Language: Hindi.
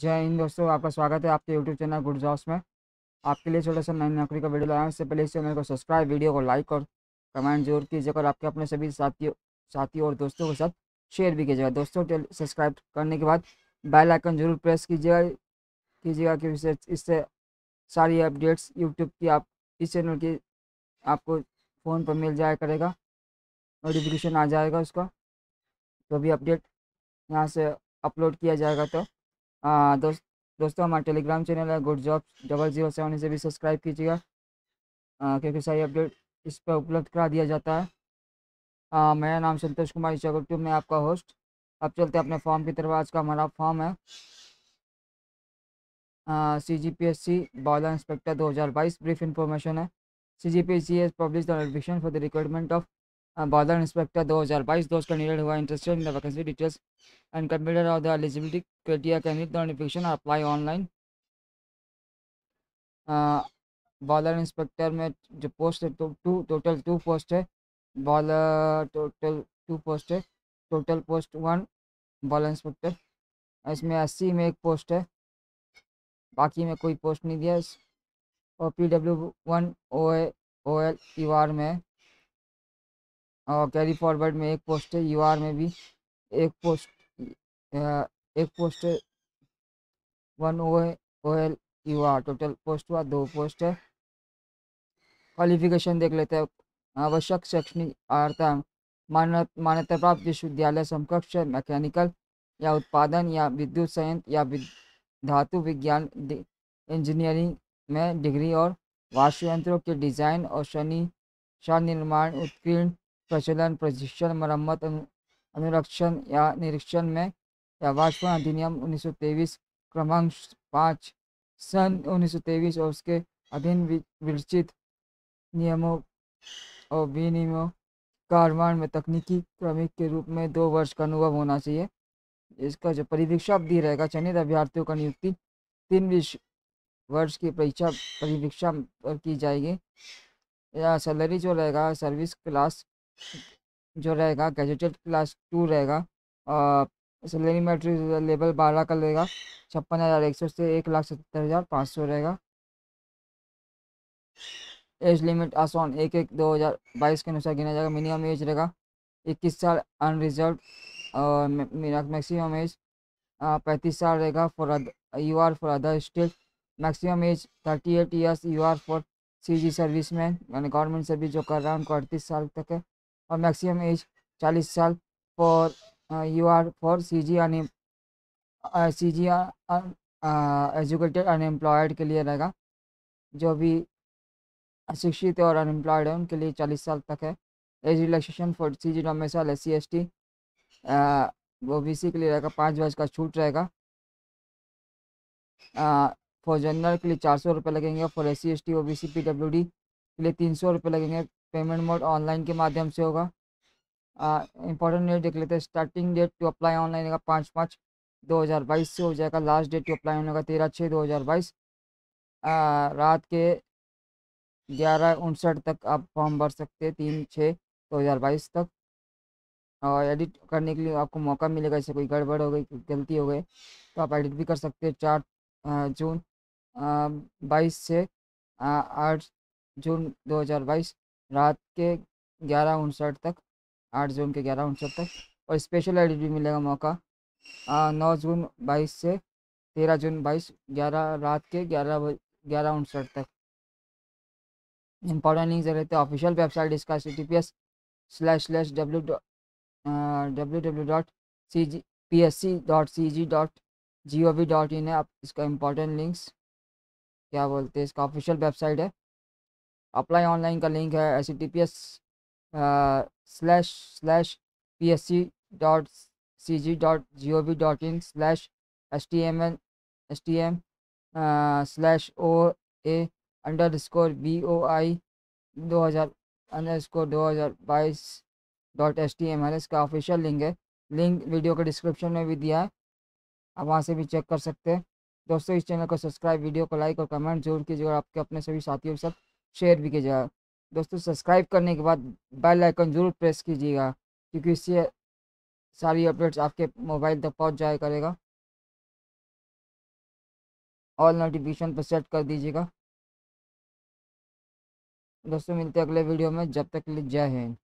जय हिंद दोस्तों, आपका स्वागत है आपके यूट्यूब चैनल गुड जॉब्स में। आपके लिए छोटा सा नई नौकरी का वीडियो लाया। इससे पहले इस चैनल को सब्सक्राइब, वीडियो को लाइक और कमेंट जरूर कीजिएगा और आपके अपने सभी साथियों और दोस्तों के साथ शेयर भी कीजिएगा। दोस्तों सब्सक्राइब करने के बाद बेल आइकन जरूर प्रेस कीजिएगा क्योंकि इससे सारी अपडेट्स यूट्यूब की आप इस चैनल की आपको फ़ोन पर मिल जाया करेगा, नोटिफिकेशन आ जाएगा उसका, तो भी अपडेट यहाँ से अपलोड किया जाएगा। तो दोस्तों हमारा टेलीग्राम चैनल है GoodJobs 007, इसे भी सब्सक्राइब कीजिएगा क्योंकि सारी अपडेट इस पर उपलब्ध करा दिया जाता है। मेरा नाम संतोष कुमार इचागुटू, मैं आपका होस्ट। अब चलते हैं अपने फॉर्म की तरफ। आज का हमारा फॉर्म है CGPSC boiler inspector 2022। Brief information है। CGPSC has publish the notification for the requirement of boiler inspector 2022। Those candidate हुआ interested in the vacancy details and computer of the eligibility criteria can meet the notification और अप्लाई ऑनलाइन। बॉयलर इंस्पेक्टर में जो पोस्ट है टोटल टू पोस्ट है। बॉयलर टोटल टू पोस्ट है, टोटल पोस्ट 1 बॉयलर इंस्पेक्टर। इसमें SC में एक पोस्ट है, बाकी में कोई पोस्ट नहीं दिया। और PW1 OL UR में, और कैरी फॉरवर्ड में एक पोस्ट है। UR में भी एक पोस्ट है। 1 OL UR टोटल पोस्ट हुआ 2 पोस्ट है। क्वालिफिकेशन देख लेते हैं। आवश्यक शैक्षणिक अर्हता: मान्यता प्राप्त विश्वविद्यालय समकक्ष मैकेनिकल या उत्पादन या विद्युत संयंत्र या धातु विज्ञान इंजीनियरिंग में डिग्री और वाष्प यंत्रों के डिजाइन और शनि निर्माण उत्कीर्ण प्रचलन प्रशिक्षण मरम्मत अनुरक्षण या निरीक्षण में या वाष्प अधिनियम 1923 क्रमांक 5 सन 1923 और उसके अधीन विरचित नियमों और विनियमों का निर्माण में तकनीकी क्रमिक के रूप में 2 वर्ष का अनुभव होना चाहिए। इसका जो परिवीक्षा अवधि रहेगा, चयनित अभ्यर्थियों का नियुक्ति 3 वर्ष की परिवीक्षा पर की जाएगी। या सैलरी जो रहेगा, सर्विस क्लास जो रहेगा गैजेटेड क्लास 2 रहेगा और सैलरी मैट्रिक लेवल 12 का लेगा। 56,100 से 1,77,500 रहेगा। एज लिमिट आसान 1/1/2022 के अनुसार गिना जाएगा। मिनिमम एज रहेगा 21 साल अनरिजर्व और मैक्सिमम एज 35 साल रहेगा। For UR for other state maximum age 38 years. UR for CG service में यानी गवर्नमेंट सर्विस जो कर रहा है उनको 38 साल तक है और मैक्सिमम एज 40 साल। फॉर UR फॉर CG यानी CG एजुकेटेड अनएम्प्लॉयड के लिए रहेगा। जो भी शिक्षित और अनएम्प्लॉयड है उनके लिए 40 साल तक है। Age relaxation for CG domicile SC/ST/OBC के लिए रहेगा 5 वर्ष का छूट रहेगा। फॉर जनरल के लिए 400 रुपये लगेंगे। फॉर SC/ST/OBC PWD के लिए 300 रुपये लगेंगे। पेमेंट मोड ऑनलाइन के माध्यम से होगा। इंपॉर्टेंट डेट देख लेते हैं। Starting date to apply online होगा 5/5/2022 से हो जाएगा। लास्ट डेट टू अप्लाई होने का 13/6/2022 रात के 11:59 तक आप फॉर्म भर सकते हैं, 3/6/2022 तक। और एडिट करने के लिए आपको मौका मिलेगा। जैसे कोई गड़बड़ हो गई, गलती हो गई तो आप एडिट भी कर सकते हैं। 4 जून 2022 से 8 जून 2022 रात के 11:59 तक, 8 जून के 11:59 तक। और स्पेशल एडिट भी मिलेगा मौका 9 जून 2022 से 13 जून 2022 रात के 11:59 तक। इंपॉर्टेंट लिंक रहते हैं। ऑफिशियल वेबसाइट इसका https://www.cgpsc.cg.gov.in है। आप इसका इंपॉर्टेंट लिंक्स क्या बोलते हैं, इसका ऑफिशियल वेबसाइट है। अप्लाई ऑनलाइन का लिंक है https://psc.cg.gov.in/stm/o_BOI_2022.html इसका ऑफिशियल लिंक है। लिंक वीडियो के डिस्क्रिप्शन में भी दिया है, आप वहाँ से भी चेक कर सकते हैं। दोस्तों इस चैनल को सब्सक्राइब, वीडियो को लाइक और कमेंट जरूर कीजिएगा और आपके अपने सभी साथियों के साथ शेयर भी कीजिएगा। दोस्तों सब्सक्राइब करने के बाद बेल आइकन जरूर प्रेस कीजिएगा क्योंकि इससे सारी अपडेट्स आपके मोबाइल तक पहुँच जाया करेगा। ऑल नोटिफिकेशन पर सेट कर दीजिएगा। दोस्तों मिलते हैं अगले वीडियो में, जब तक के लिए जय हिंद।